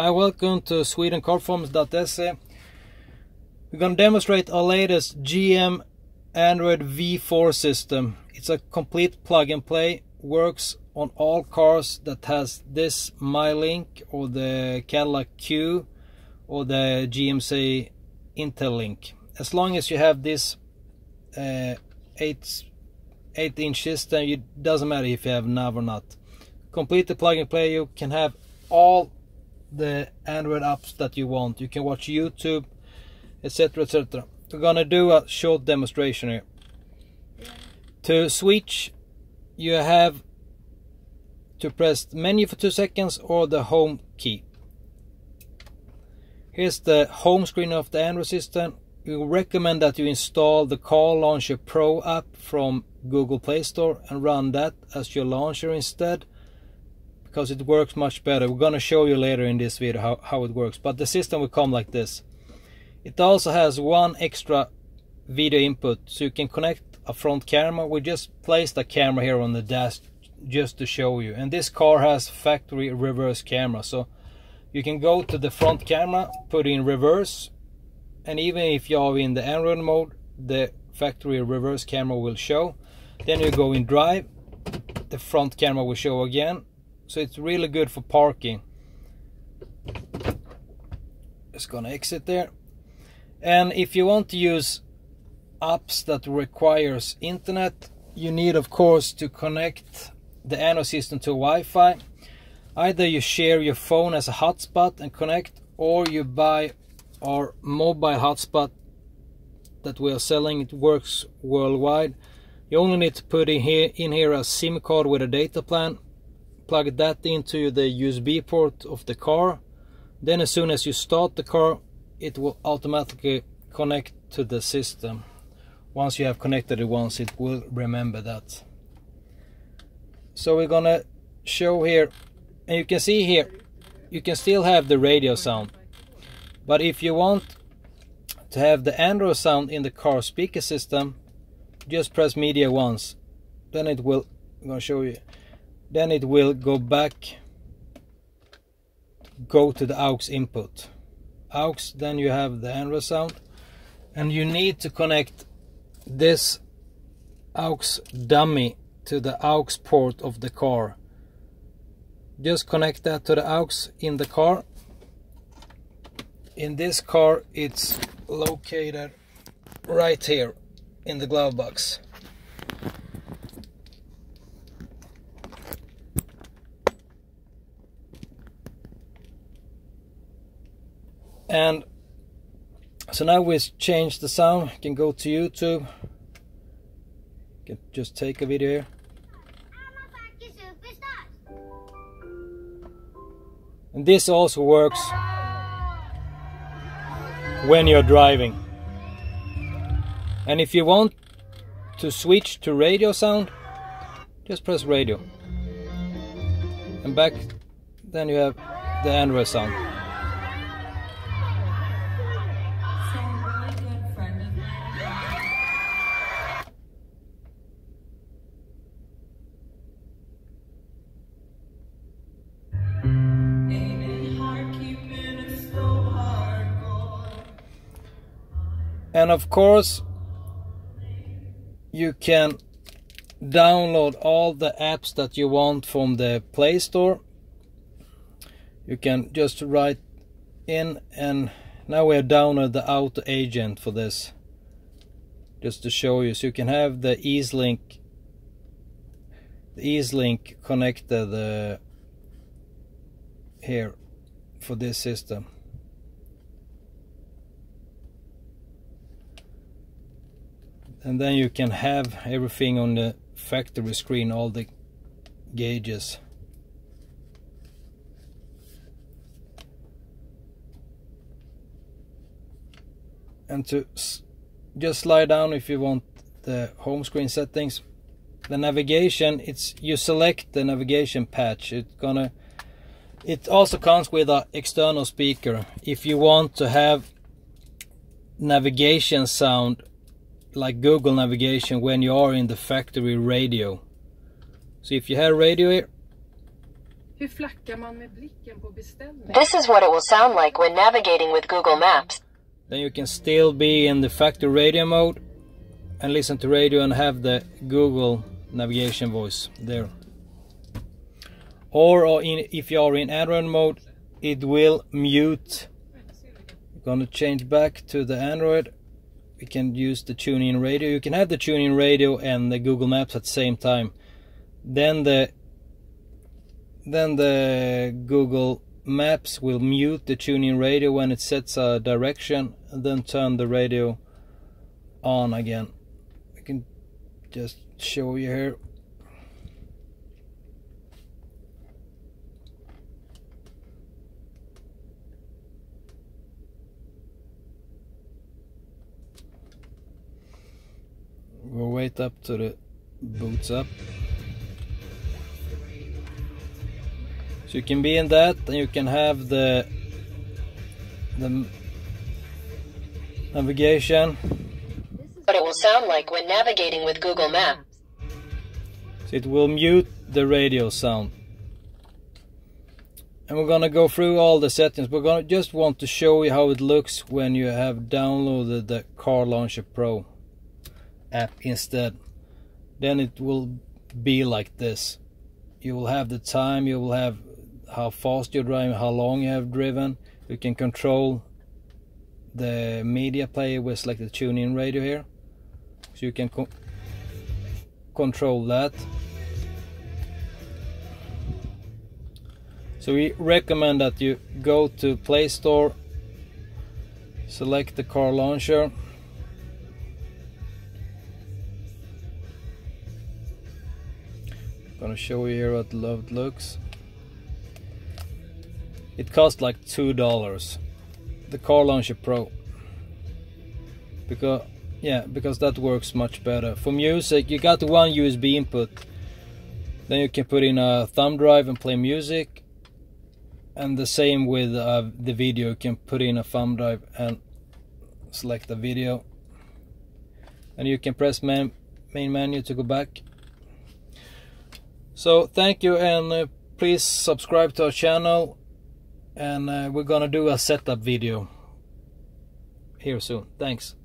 Hi, welcome to swedencarforms.se. We're going to demonstrate our latest GM Android v4 system. It's a complete plug and play, works on all cars that has this MyLink or the Cadillac Q or the GMC IntelliLink. As long as you have this 8-inch system, it doesn't matter if you have nav or not. Complete the plug and play, you can have all the Android apps that you want. You can watch YouTube, etc, etc. We're gonna do a short demonstration here. To switch, you have to press menu for 2 seconds or the home key. Here's the home screen of the Android system. We recommend that you install the Car Launcher Pro app from Google Play Store and run that as your launcher instead, because it works much better. We're going to show you later in this video how it works, but the system will come like this. It also has one extra video input, so you can connect a front camera. We just placed a camera here on the dash just to show you, and this car has factory reverse camera, so you can go to the front camera, put in reverse, and even if you are in the Android mode, the factory reverse camera will show. Then you go in drive, the front camera will show again. So it's really good for parking. Just gonna exit there. And if you want to use apps that requires internet, you need of course to connect the Android system to Wi-Fi. Either you share your phone as a hotspot and connect, or you buy our mobile hotspot that we are selling. It works worldwide. You only need to put in here a SIM card with a data plan. Plug that into the USB port of the car. Then as soon as you start the car, it will automatically connect to the system. Once you have connected it once, it will remember that. So we're gonna show here, and you can see here, you can still have the radio sound. But if you want to have the Android sound in the car speaker system, just press media once. Then it will, I'm gonna show you. Then it will go back, go to the aux input. Aux, then you have the Android sound, and you need to connect this aux dummy to the aux port of the car. Just connect that to the aux in the car. In this car, it's located right here in the glove box. And so now we change the sound. You can go to YouTube. You can just take a video here. And this also works when you're driving. And if you want to switch to radio sound, just press radio. And back, then you have the Android sound. And of course, you can download all the apps that you want from the Play Store. You can just write in, and now we have downloaded the auto agent for this, just to show you. So you can have the EZ Lynk connected here for this system. And then you can have everything on the factory screen, all the gauges. And to just slide down if you want the home screen settings. The navigation, it's you select the navigation patch. It also comes with an external speaker. If you want to have navigation sound like Google navigation when you are in the factory radio. So if you have radio here, Hur flackar man med blicken på beställning? This is what it will sound like when navigating with Google Maps. Then you can still be in the factory radio mode and listen to radio and have the Google navigation voice there. Or if you are in Android mode, it will mute. We're going to change back to the Android. We can use the TuneIn Radio. You can have the TuneIn Radio and the Google Maps at the same time. Then the Google Maps will mute the TuneIn Radio when it sets a direction, and then turn the radio on again. I can just show you here. We'll wait up till it boots up. So you can be in that, and you can have the navigation. But it will sound like when navigating with Google Maps. So it will mute the radio sound. And we're gonna go through all the settings. We're gonna just want to show you how it looks when you have downloaded the Car Launcher Pro app instead. Then it will be like this. You will have the time, you will have how fast you're driving, how long you have driven. You can control the media player with like the TuneIn Radio here, so you can control that. So we recommend that you go to Play Store, select the Car Launcher, gonna show you here what it looks. It costs like $2, the Car Launcher Pro, because that works much better. For music, you got one USB input, then you can put in a thumb drive and play music, and the same with the video. You can put in a thumb drive and select the video, and you can press main menu to go back. So thank you, and please subscribe to our channel, and we're gonna do a setup video here soon. Thanks.